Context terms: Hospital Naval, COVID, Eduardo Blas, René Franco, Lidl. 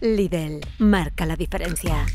Lidl marca la diferencia.